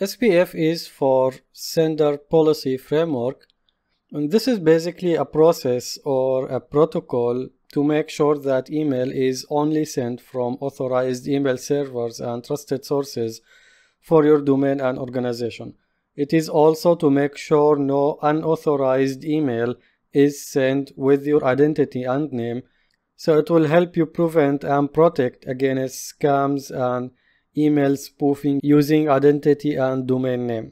SPF is for Sender Policy Framework, and this is basically a process or a protocol to make sure that email is only sent from authorized email servers and trusted sources for your domain and organization. It is also to make sure no unauthorized email is sent with your identity and name, so it will help you prevent and protect against scams and email spoofing using identity and domain name.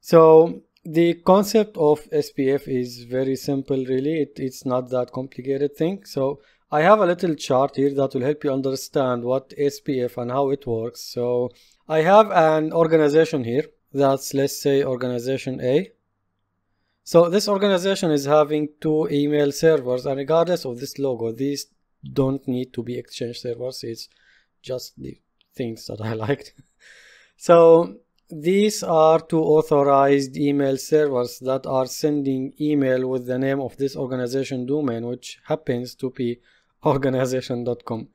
So the concept of SPF is very simple, really. It's not that complicated thing. So I have a little chart here that will help you understand what SPF and how it works. So I have an organization here that's, let's say, organization A. So this organization is having two email servers, and regardless of this logo, these don't need to be Exchange servers. It's just the things that I liked. So these are two authorized email servers that are sending email with the name of this organization domain, which happens to be organization.com.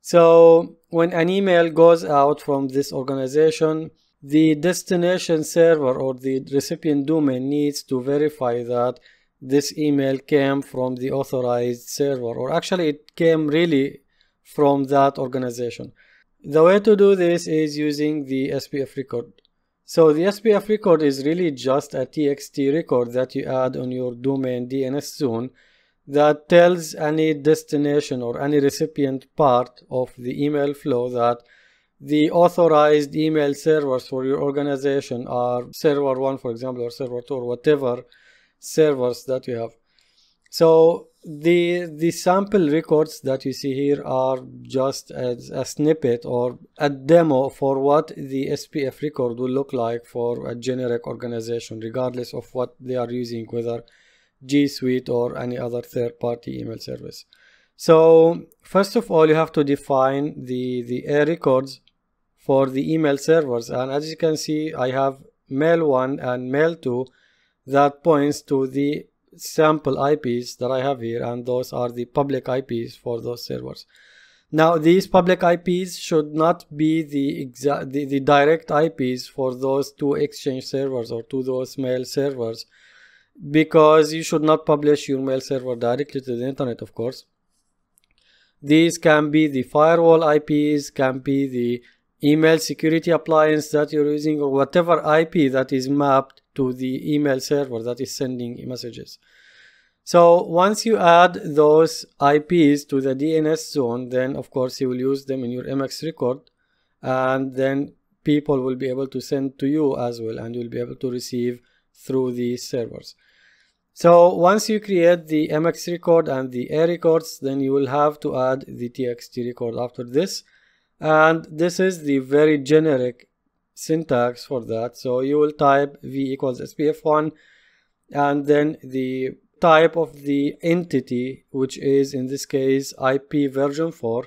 So when an email goes out from this organization, the destination server or the recipient domain needs to verify that this email came from the authorized server, or actually it came really from that organization. The way to do this is using the SPF record. So the SPF record is really just a TXT record that you add on your domain DNS soon that tells any destination or any recipient part of the email flow that the authorized email servers for your organization are server 1, for example, or server 2, or whatever servers that you have. So the sample records that you see here are just a snippet or a demo for what the SPF record will look like for a generic organization, regardless of what they are using, whether G Suite or any other third-party email service. So first of all, you have to define the A records for the email servers, and as you can see, I have mail 1 and mail 2 that points to the sample IPs that I have here, and those are the public IPs for those servers. Now these public IPs should not be the direct IPs for those two Exchange servers or to those mail servers, because you should not publish your mail server directly to the internet, of course. These can be the firewall IPs, can be the email security appliance that you're using, or whatever IP that is mapped to the email server that is sending messages. So once you add those IPs to the DNS zone, then of course you will use them in your MX record, and then people will be able to send to you as well, and you'll be able to receive through these servers. So once you create the MX record and the A records, then you will have to add the TXT record after this. And this is the very generic syntax for that. So you will type v equals SPF1 and then the type of the entity, which is in this case IP version 4.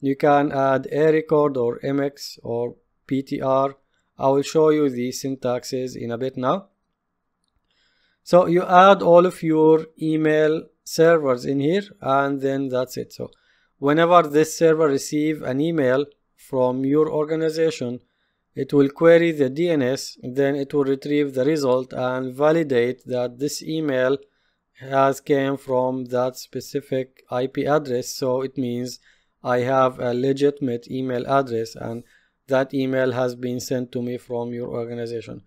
You can add a record or MX or PTR. I will show you the syntaxes in a bit now. So you add all of your email servers in here, and then that's it. So whenever this server receives an email from your organization, it will query the DNS, then it will retrieve the result and validate that this email has came from that specific IP address. So it means I have a legitimate email address, and that email has been sent to me from your organization.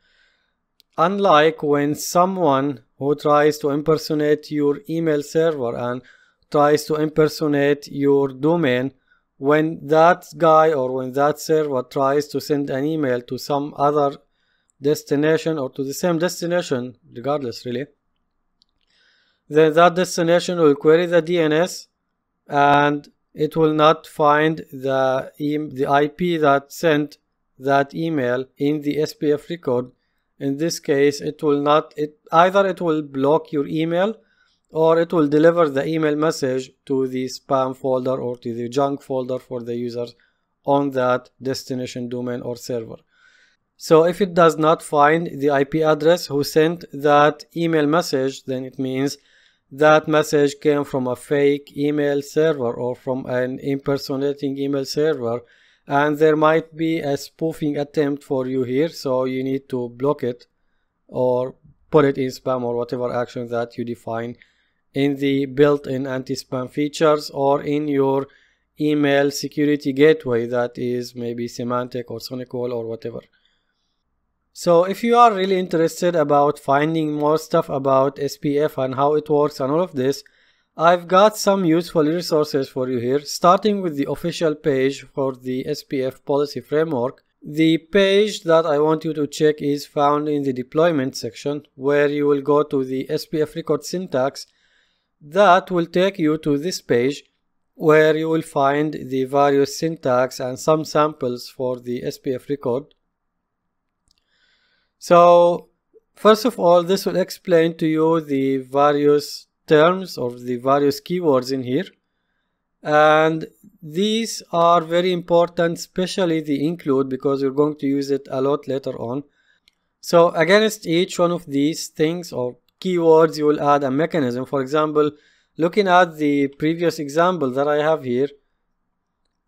Unlike when someone who tries to impersonate your email server and tries to impersonate your domain, when that guy or when that server tries to send an email to some other destination or to the same destination, regardless really, then that destination will query the DNS, and it will not find the IP that sent that email in the SPF record. In this case, it will not, either it will block your email, or it will deliver the email message to the spam folder or to the junk folder for the users on that destination domain or server. So if it does not find the IP address who sent that email message, then it means that message came from a fake email server or from an impersonating email server, and there might be a spoofing attempt for you here, so you need to block it or put it in spam or whatever action that you define in the built-in anti-spam features or in your email security gateway that is maybe Symantec or SonicWall or whatever. So if you are really interested about finding more stuff about SPF and how it works and all of this, I've got some useful resources for you here, starting with the official page for the SPF policy framework. The page that I want you to check is found in the deployment section, where you will go to the SPF record syntax. That will take you to this page where you will find the various syntax and some samples for the SPF record. So first of all, this will explain to you the various terms or the various keywords in here. And these are very important, especially the include, because you're going to use it a lot later on. So against each one of these things or keywords, you will add a mechanism. For example, looking at the previous example that I have here,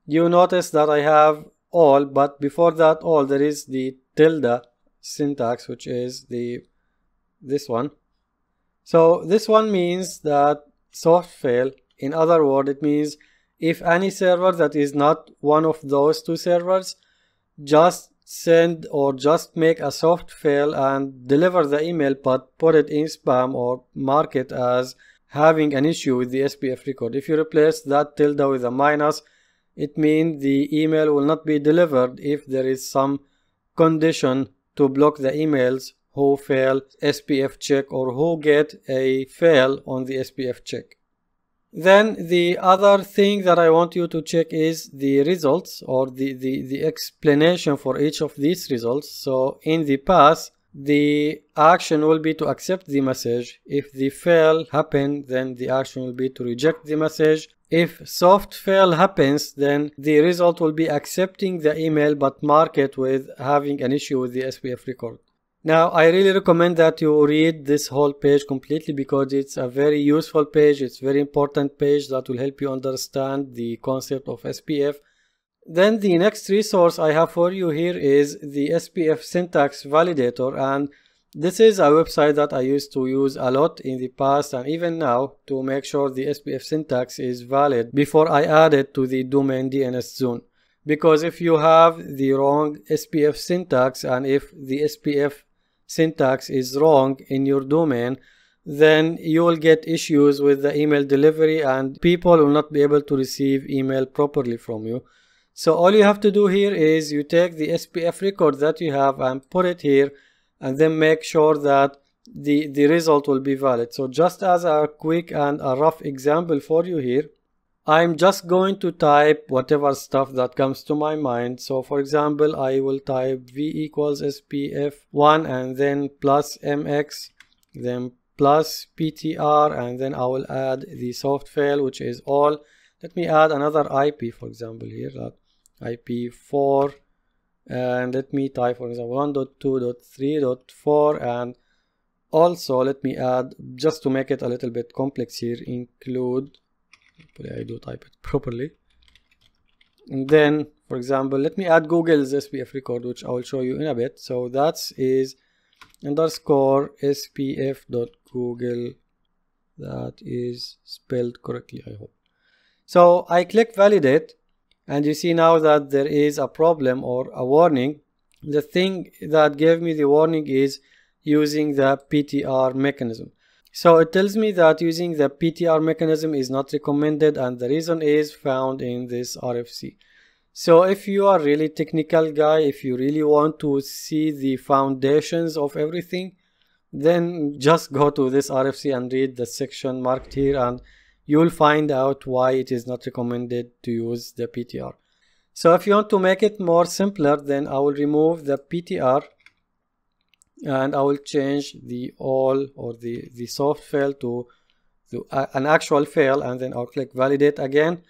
you notice that I have all, but before that all there is the tilde syntax, which is this one. So this one means that soft fail. In other words, it means if any server that is not one of those two servers, just send or just make a soft fail and deliver the email but put it in spam or mark it as having an issue with the SPF record. If you replace that tilde with a minus, it means the email will not be delivered if there is some condition to block the emails who fail SPF check or who get a fail on the SPF check. Then the other thing that I want you to check is the results or the explanation for each of these results. So in the pass, the action will be to accept the message. If the fail happens, then the action will be to reject the message. If soft fail happens, then the result will be accepting the email but mark it with having an issue with the SPF record. Now, I really recommend that you read this whole page completely because it's a very useful page. It's a very important page that will help you understand the concept of SPF. Then the next resource I have for you here is the SPF syntax validator, and this is a website that I used to use a lot in the past and even now to make sure the SPF syntax is valid before I add it to the domain DNS zone. Because if you have the wrong SPF syntax and if the SPF syntax is wrong in your domain, then you will get issues with the email delivery and people will not be able to receive email properly from you. So all you have to do here is you take the SPF record that you have and put it here and then make sure that the result will be valid. So just as a quick and a rough example for you here, I'm just going to type whatever stuff that comes to my mind. So for example, I will type V equals SPF1 and then plus MX, then plus PTR, and then I will add the soft fail, which is all. Let me add another IP, for example, here, that IP4, and let me type, for example, 1.2.3.4, and also let me add, just to make it a little bit complex here, include. I do type it properly. And then, for example, let me add Google's SPF record, which I will show you in a bit. So that is underscore SPF.google. That is spelled correctly, I hope. So I click validate, and you see now that there is a problem or a warning. The thing that gave me the warning is using the PTR mechanism. So it tells me that using the PTR mechanism is not recommended, and the reason is found in this RFC. So if you are really technical guy, if you really want to see the foundations of everything, then just go to this RFC and read the section marked here and you will find out why it is not recommended to use the PTR. So if you want to make it more simpler, then I will remove the PTR and I will change the all or the soft fail to an actual fail, and then I'll click validate again,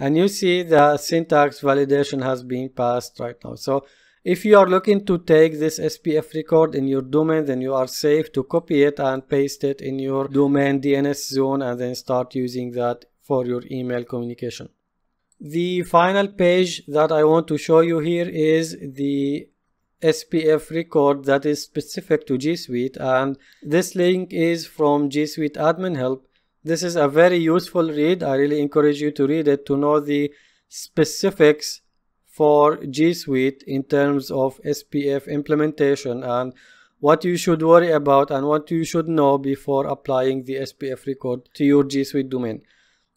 and you see the syntax validation has been passed right now. So if you are looking to take this SPF record in your domain, then you are safe to copy it and paste it in your domain DNS zone and then start using that for your email communication. The final page that I want to show you here is the SPF record that is specific to G Suite, and this link is from G Suite Admin Help. This is a very useful read. I really encourage you to read it to know the specifics for G Suite in terms of SPF implementation and what you should worry about and what you should know before applying the SPF record to your G Suite domain.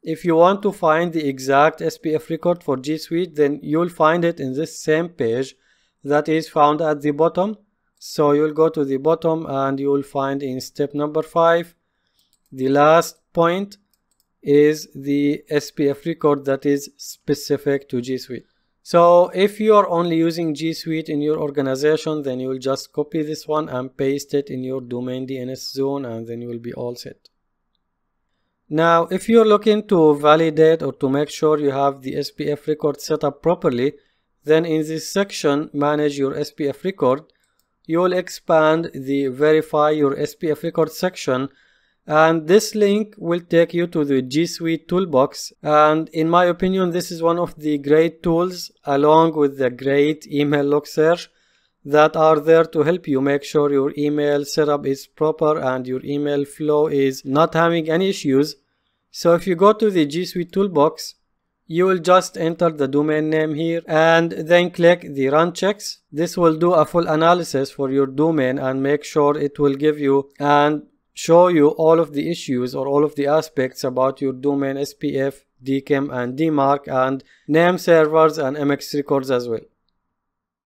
If you want to find the exact SPF record for G Suite, then you'll find it in this same page that is found at the bottom. So you'll go to the bottom and you'll find in step number 5, the last point is the SPF record that is specific to G Suite. So if you are only using G Suite in your organization, then you'll just copy this one and paste it in your domain DNS zone, and then you'll be all set. Now, if you're looking to validate or to make sure you have the SPF record set up properly, then in this section, Manage Your SPF Record, you will expand the Verify Your SPF Record section, and this link will take you to the G Suite Toolbox. And in my opinion, this is one of the great tools, along with the great email log search, that are there to help you make sure your email setup is proper and your email flow is not having any issues. So if you go to the G Suite Toolbox, you will just enter the domain name here and then click the Run Checks. This will do a full analysis for your domain and make sure it will give you and show you all of the issues or all of the aspects about your domain SPF, DKIM and DMARC and name servers and MX records as well.